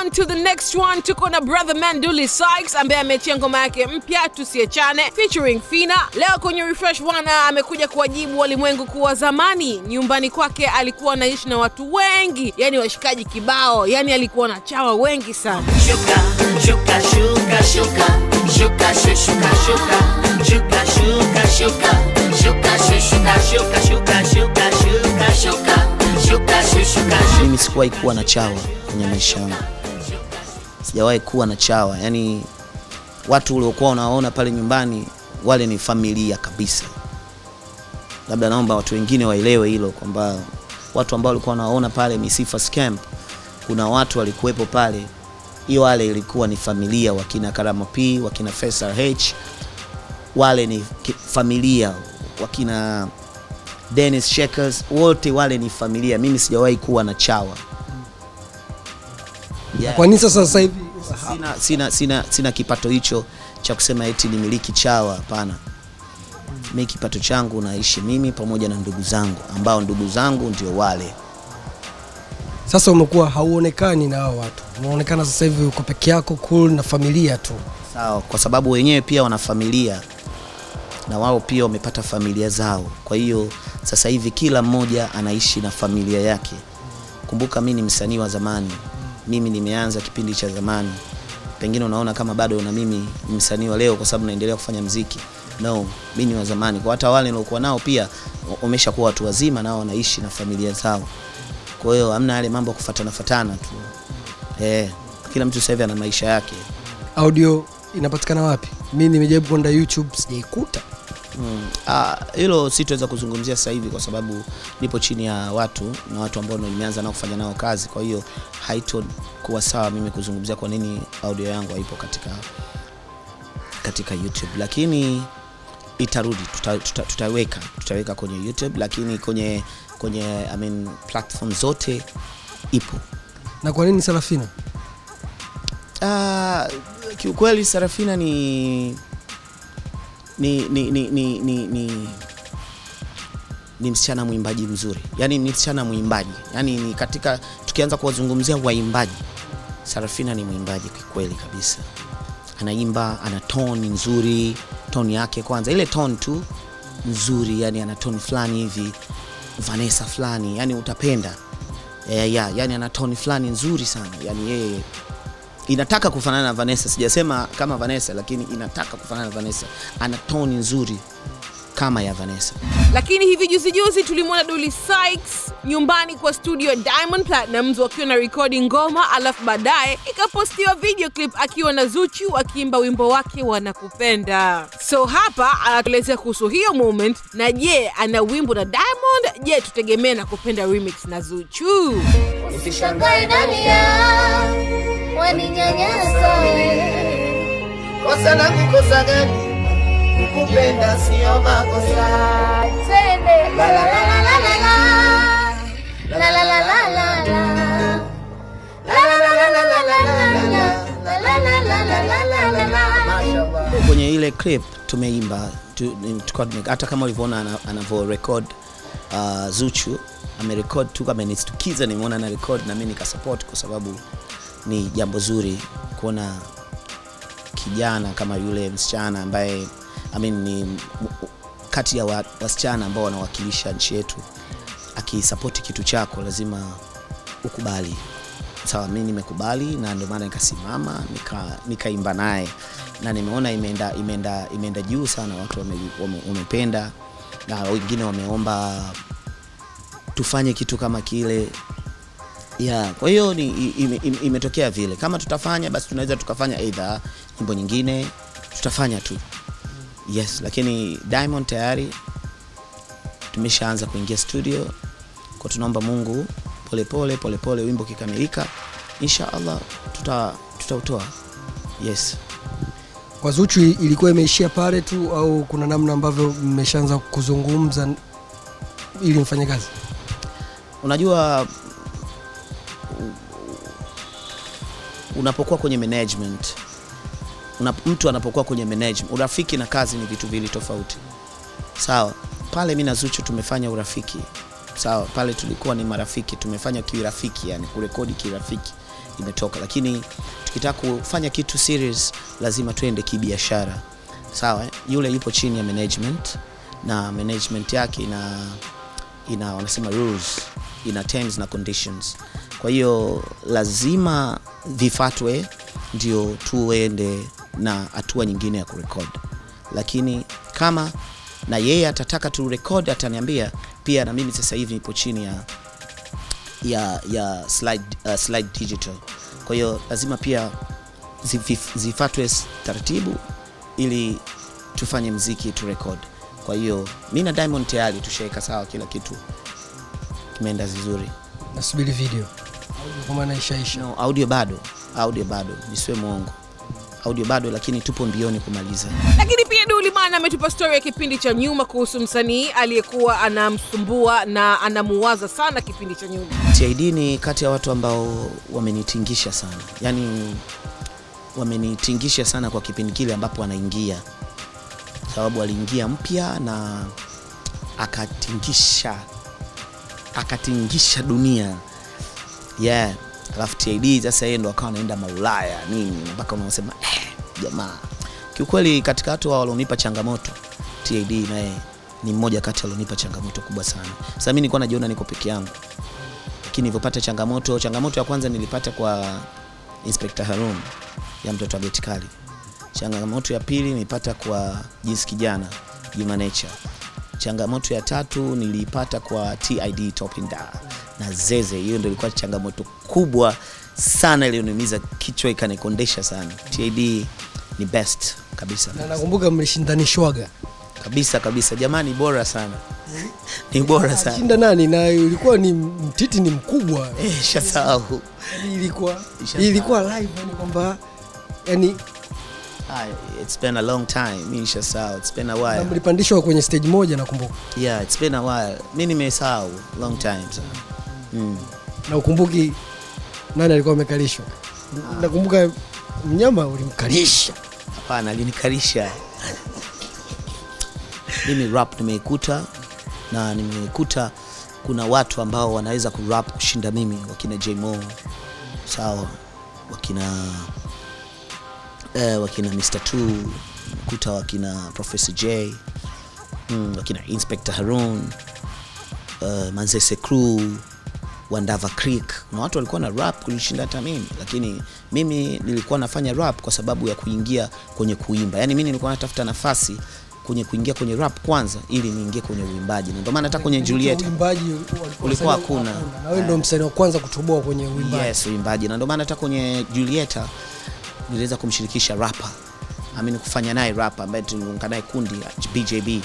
on to the next one. Tuko na brother Manduli Sykes ambaye ameachia ngoma yake mpya Tusiachane featuring Fina. Leo kwenye Refresh Wana amekuja kuwajibu walimwengu kuwa zamani nyumbani kwake alikuwa anaishi na watu wengi, yani washikaji kibao, yani alikuwa na chawa wengi sana. Shuka shuka shuka shuka shuka shuka shuka shuka shuka shuka shuka shuka shuka shuka shuka shuka shuka. Mimi sikuwahi kuwa na chawa kwenye maisha yangu. Sijawahi kuwa na chawa. Yani watu uliokuwa unaona pale nyumbani wale ni familia kabisa. Labda naomba watu wengine waelewe hilo kwamba watu ambao walikuwa wanaona pale Misifas Camp kuna watu walikuwepo pale. Hiyo wale ilikuwa ni familia, wakina Karamo P, wakina Faisal H. Wale ni familia, wakina Dennis Sheckles, wote wale ni familia. Mimi sijawahi kuwa na chawa. Yeah. Kwa nini sasa hivi sina kipato hicho cha kusema eti nimiliki chawa? Hapana. Mimi kipato changu naishi mimi pamoja na ndugu zangu, ambao ndugu zangu ndio wale. Sasa umekuwa hauonekani na hao watu. Unaonekana sasa hivi uko peke yako, cool na familia tu. Sawa, kwa sababu wenyewe pia wana familia. Na wao pia wamepata familia zao. Kwa hiyo sasa hivi kila mmoja anaishi na familia yake. Kumbuka mimi ni msanii wa zamani. Mimi nimeanza kipindi cha zamani. Pengine unaona kama bado na mimi ni msanii wa leo kwa sababu naendelea kufanya muziki. No, mimi ni wa zamani. Kwa hata wale nilikuwa nao pia wameshakuwa watu wazima na wanaishi na familia zao. Kwa hiyo hamna yale mambo kufuatana fatana tu. Kila mtu sasa hivi ana maisha yake. Audio inapatikana wapi? Mimi nimejaribu kwenda YouTube sijaikuta. Hilo sitaweza kuzungumzia sasa hivi kwa sababu nipo chini ya watu na watu ambao nimeanza nao kufanya nao kazi. Kwa hiyo haito kuwa sawa mimi kuzungumzia kwa nini audio yangu haipo katika YouTube, lakini itarudi. Tutaweka kwenye YouTube, lakini kwenye platform zote ipo. Na kwa nini Saraphina? Kiukweli Saraphina ni msichana mwimbaji mzuri. Yani ni msichana mwimbaji. Yani ni katika tukianza kuwazungumzia waimbaji, Saraphina ni mwimbaji kweli kabisa. Anaimba, ana tone nzuri, tone yake kwanza. Ile tone tu nzuri, yani ana tone flani hivi, Vanessa flani, yani utapenda. Yani ana tone flani nzuri sana. Yani yeye inataka kufanana na Vanessa. Sijasema kama Vanessa, lakini inataka kufanana na Vanessa. Ana tone nzuri kama ya Vanessa. Lakini hivi juzi tulimwona Duli Sykes nyumbani kwa studio Diamond Platnumz wakiwa na recording ngoma, alafu baadaye ikapostiwa video clip akiwa na Zuchu akiimba wimbo wake Wanakupenda. So hapa anatuelezea kuhusu hiyo moment, na je ana wimbo na Diamond, je tutegemee na kupenda remix na Zuchu? Usishangae Dania waninyanyasa kosa langu kosa gani kupenda sio makosa tende la la la la la la la la la la kwenye ile clip tumeimba hata kama ulivyoona anavo record. Zuchu amerecord tu kama nistukiza, nimeona na record na mimi nikasupport kwa sababu ni jambo zuri kuona kijana kama yule msichana ambaye ni kati ya wasichana ambao wanawakilisha nchi yetu akisapoti kitu chako lazima ukubali. Sawa, mimi nimekubali na ndio maana nikasimama nikaimba naye na nimeona imeenda juu sana, watu wamependa na wengine wameomba tufanye kitu kama kile. Kwa hiyo imetokea vile. Kama tutafanya basi tunaweza tukafanya either nyimbo nyingine, tutafanya tu. Yes, lakini Diamond tayari tumeshaanza kuingia studio. Kwa tunaomba Mungu pole pole wimbo kikamilika, inshallah tutautoa. Yes. Kwa Zuchu ilikuwa imeishia pale tu au kuna namna ambavyo mmeshaanza kuzungumza ili mfanye kazi? Unajua unapokuwa kwenye management, mtu anapokuwa kwenye management, urafiki na kazi ni vitu vili tofauti. Sawa, pale mimi na Zuchu tumefanya urafiki. Sawa, pale tulikuwa ni marafiki, tumefanya kirafiki, yani kurekodi kirafiki. imetoka, lakini tukitaka kufanya kitu series lazima tuende kibiashara. Sawa, yule yupo chini ya management na management yake ina wanasema rules, ina terms na conditions. Kwa hiyo lazima vifuatwe ndio tuende na hatua nyingine ya kurekod. Lakini kama na yeye atataka tu record ataniambia, pia na mimi sasa hivi nipo chini ya slide digital. Kwa hiyo lazima pia zifuatwe taratibu ili tufanye muziki tu record. Kwa hiyo mimi na Diamond tayari tushaweka sawa kila kitu. Kimeenda vizuri. Nasubiri video. Audio kama naishaisha. No, audio bado. Nisiwe muongo. Audio bado, lakini tupo mbioni kumaliza. Lakini pia Dulimana ametupa story ya kipindi cha nyuma kuhusu msanii aliyekuwa anamsumbua na anamuwaza sana kipindi cha nyuma. TID ni kati ya watu ambao wamenitingisha sana. Yaani wamenitingisha sana kwa kipindi kile ambapo anaingia. Sababu aliingia mpya na akatingisha dunia. Yeah. Alafu TID sasa yeye ndo akawa anaenda maulaya nini mpaka unasema jamaa. Kiukweli katika watu walionipa changamoto, TID naye ni mmoja kati alionipa changamoto kubwa sana. Sasa mimi nilikuwa najiona niko peke yangu. Lakini nilipopata changamoto ya kwanza nilipata kwa Inspector Haroon ya mtoto wa Betikali. Changamoto ya pili nilipata kwa Jisikijana, Jumanature. Changamoto ya tatu nilipata kwa TID Topinda na Zeze. Hiyo ndio ilikuwa changamoto kubwa sana iliyoniumiza kichwa, ikanikondesha sana. TID ni best kabisa. Na nakumbuka mlishindanishwaga. Kabisa. Jamani bora sana. Ni bora sana. Shinda nani na ilikuwa ni mtiti ni mkubwa. Shasau. Ilikuwa live yani kwamba yani it's been a long time. Mimi nishasahau. It's been a while. Mlipandishwa kwenye stage moja nakumbuka. Yeah, it's been a while. Mimi nimesahau long time sana. Na ukumbuki nani alikuwa amekalishwa? Nakumbuka mnyama ulimkalisha. Hapana, alinikalisha. Mimi rap nimeikuta na nimeikuta kuna watu ambao wanaweza kurap kushinda mimi, wakina JMO. Sawa. Wakina Mr. 2, kuta wakina Professor J, wakina Inspector Haroon, Manzese Crew, Wandava Creek. Na watu walikuwa na rap kunishinda hata mimi, lakini mimi nilikuwa nafanya rap kwa sababu ya kuingia kwenye kuimba. Yaani mimi nilikuwa natafuta nafasi kwenye kuingia kwenye rap kwanza ili niingie kwenye uimbaji. Ndio maana hata kwenye Julieta uimbaji ulikuwa hakuna. Na wewe ndio msanii wa kwanza kutoboa kwenye uimbaji. Yes, uimbaji. Na ndio maana hata kwenye Julieta niliweza kumshirikisha rapper. Kufanya naye rapper ambaye tuliungana naye kundi BJB.